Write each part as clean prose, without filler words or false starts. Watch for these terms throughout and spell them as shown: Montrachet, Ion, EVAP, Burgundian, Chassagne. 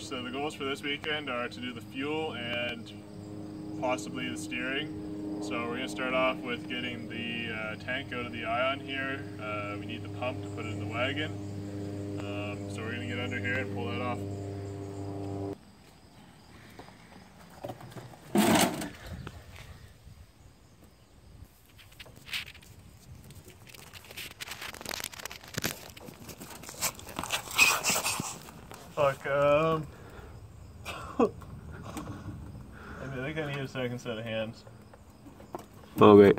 much. So the goals for this weekend are to do the fuel and possibly the steering. So we're going to start off with getting the tank out of the Ion here. We need the pump to put it in the wagon. So we're going to get under here and pull that off. Fuck, I think I need a second set of hands. Oh, wait.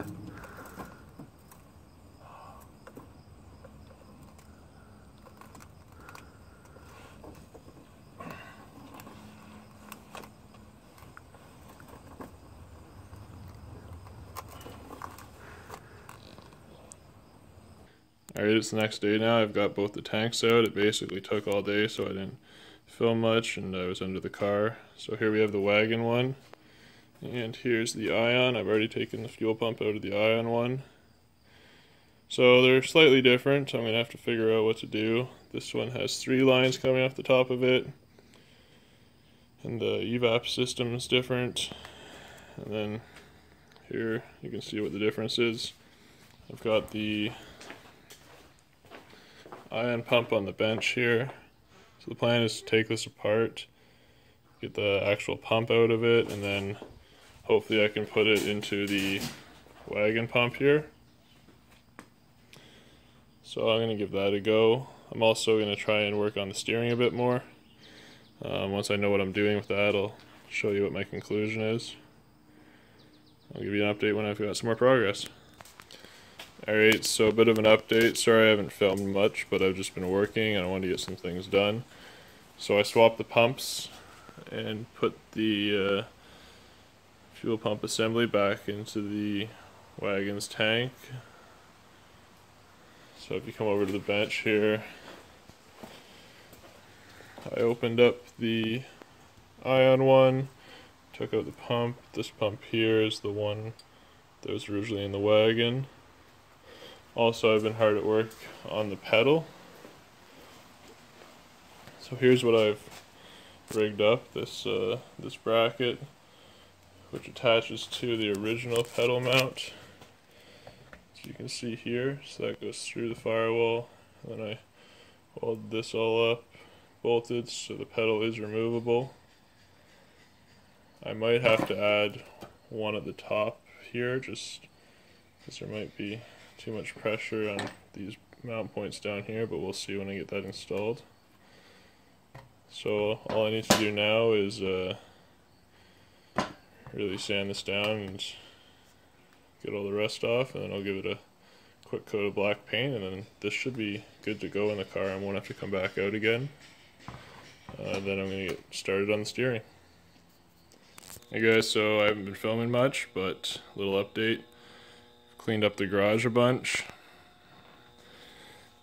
Alright, it's the next day now. I've got both the tanks out. It basically took all day, so I didn't film much, and I was under the car. So here we have the wagon one, and here's the Ion. I've already taken the fuel pump out of the Ion one. So they're slightly different, so I'm going to have to figure out what to do. This one has 3 lines coming off the top of it, and the EVAP system is different. And then here you can see what the difference is. I've got the Ion pump on the bench here. So the plan is to take this apart, get the actual pump out of it, and then hopefully I can put it into the wagon pump here. So I'm going to give that a go. I'm also going to try and work on the steering a bit more. Once I know what I'm doing with that, I'll show you what my conclusion is. I'll give you an update when I've got some more progress. Alright, so a bit of an update. Sorry I haven't filmed much, but I've just been working and I wanted to get some things done. So I swapped the pumps and put the fuel pump assembly back into the wagon's tank. So if you come over to the bench here, I opened up the Ion one, took out the pump. This pump here is the one that was originally in the wagon. Also, I've been hard at work on the pedal. So here's what I've rigged up, this bracket, which attaches to the original pedal mount. As you can see here, so that goes through the firewall. And then I weld this all up, bolted, so the pedal is removable. I might have to add one at the top here, just because there might be too much pressure on these mount points down here, but we'll see when I get that installed. So all I need to do now is really sand this down and get all the rust off, and then I'll give it a quick coat of black paint, and then this should be good to go in the car and won't have to come back out again. Then I'm going to get started on the steering. Hey guys, so I haven't been filming much, but a little update. Cleaned up the garage a bunch.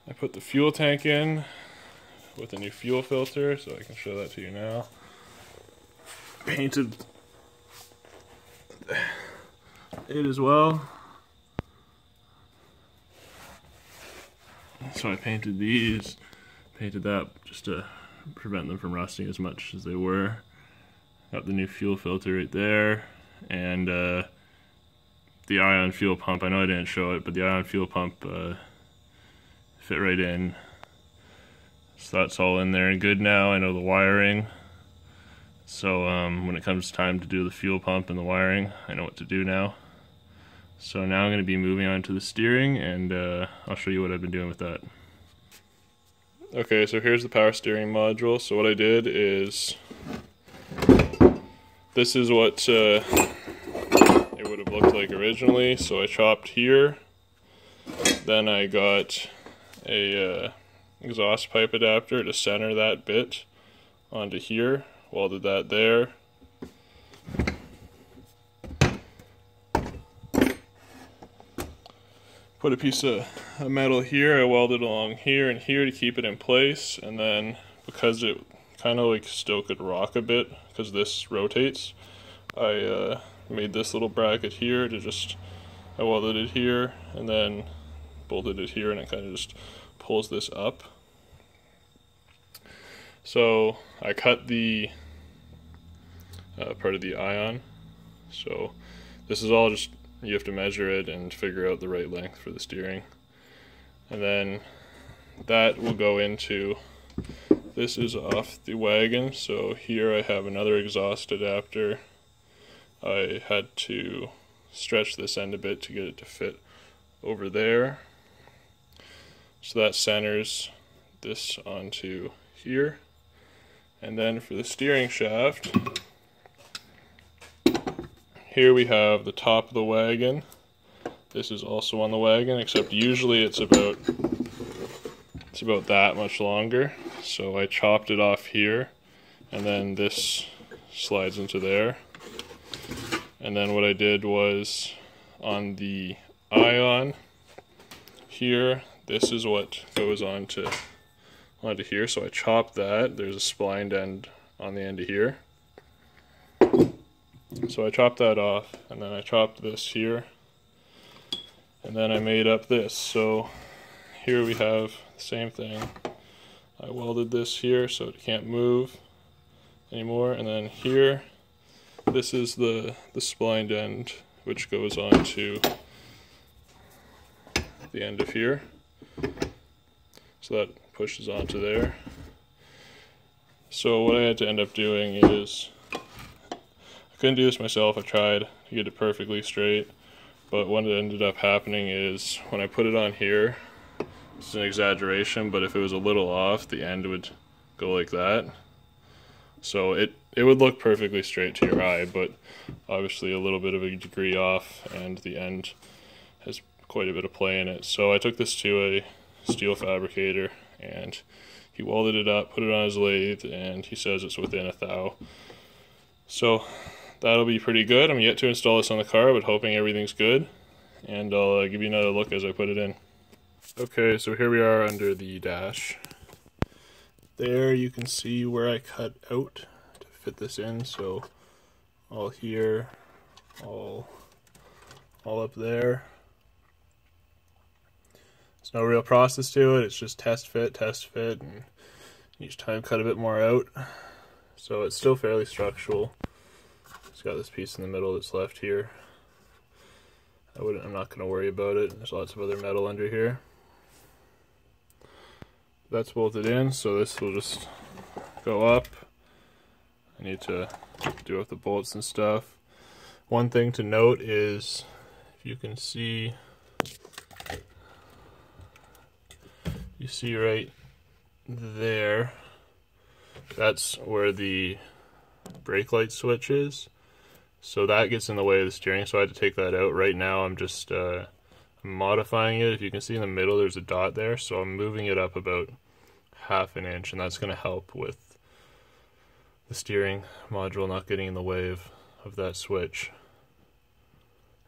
I put the fuel tank in with a new fuel filter, so I can show that to you now. Painted it as well. So I painted these, painted that just to prevent them from rusting as much as they were. Got the new fuel filter right there, and the Ion fuel pump, I know I didn't show it, but the Ion fuel pump fit right in. So that's all in there and good now. I know the wiring. So when it comes time to do the fuel pump and the wiring, I know what to do now. So now I'm going to be moving on to the steering, and I'll show you what I've been doing with that. Okay, so here's the power steering module. So what I did is, this is what it would have looked like originally. So I chopped here, then I got a exhaust pipe adapter to center that bit onto here, welded that there, put a piece of metal here, I welded along here and here to keep it in place, and then because it kind of like still could rock a bit because this rotates, I made this little bracket here to just, I welded it here and then bolted it here, and it kind of just pulls this up. So I cut the part of the ion. So this is all just, you have to measure it and figure out the right length for the steering. And then that will go into, this is off the wagon, so here I have another exhaust adapter. I had to stretch this end a bit to get it to fit over there. So that centers this onto here. And then for the steering shaft, here we have the top of the wagon. This is also on the wagon, except usually it's about that much longer. So I chopped it off here, and then this slides into there. And then what I did was, on the Ion here, this is what goes onto here. So I chopped that. There's a splined end on the end of here. So I chopped that off, and then I chopped this here, and then I made up this. So here we have the same thing. I welded this here so it can't move anymore, and then here, this is the splined end which goes on to the end of here. So that pushes onto there. So what I had to end up doing is, I couldn't do this myself, I tried to get it perfectly straight, but what ended up happening is when I put it on here, it's an exaggeration, but if it was a little off, the end would go like that. So it would look perfectly straight to your eye, but obviously a little bit of a degree off, and the end has quite a bit of play in it. So I took this to a steel fabricator, and he welded it up, put it on his lathe, and he says it's within a thou. So that'll be pretty good. I'm yet to install this on the car, but hoping everything's good, and I'll give you another look as I put it in. Okay, so here we are under the dash. There you can see where I cut out to fit this in, so all here, all up there. There's no real process to it, it's just test fit, and each time cut a bit more out. So it's still fairly structural. It's got this piece in the middle that's left here. I'm not going to worry about it. There's lots of other metal under here. That's bolted in, so this will just go up. I need to do up the bolts and stuff. One thing to note is, if you can see, you see right there, that's where the brake light switch is. So that gets in the way of the steering, so I had to take that out. Right now I'm just modifying it. If you can see in the middle there's a dot there, so I'm moving it up about ½ an inch, and that's going to help with the steering module not getting in the way of that switch.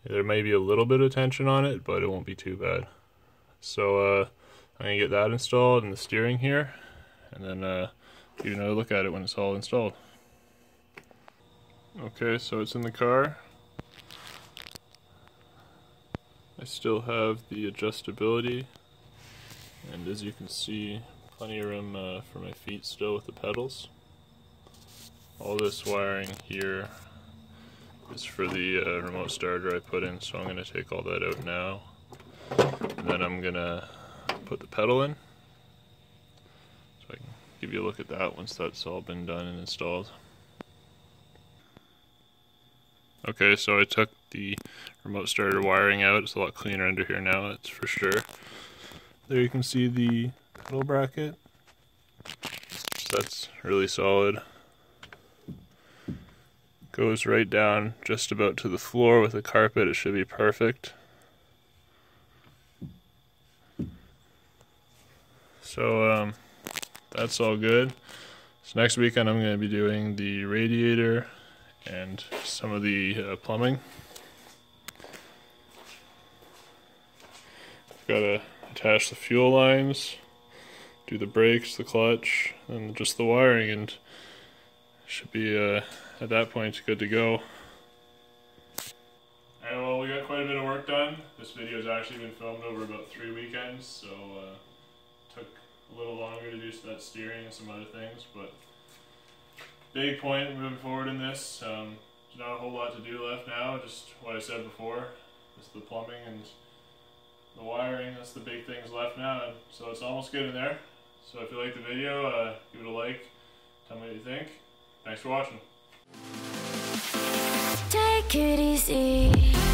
There may be a little bit of tension on it, but it won't be too bad. So I'm going to get that installed and the steering here, and then give you another look at it when it's all installed. Okay, so it's in the car. I still have the adjustability, and as you can see, plenty of room for my feet still with the pedals. All this wiring here is for the remote starter I put in, so I'm going to take all that out now, and then I'm going to put the pedal in, so I can give you a look at that once that's all been done and installed. Okay, so I took the remote starter wiring out. It's a lot cleaner under here now, that's for sure. There you can see the pedal bracket. So that's really solid. Goes right down just about to the floor with the carpet. It should be perfect. So that's all good. So next weekend I'm going to be doing the radiator and some of the plumbing. I've got to attach the fuel lines, do the brakes, the clutch, and just the wiring, and should be at that point good to go. And well, we got quite a bit of work done. This video has actually been filmed over about 3 weekends, so took a little longer to do that steering and some other things, but big point moving forward in this. There's not a whole lot to do left now, just what I said before. Just the plumbing and the wiring, that's the big things left now, and so it's almost good in there. So if you like the video, give it a like, tell me what you think. Thanks for watching. Take it easy.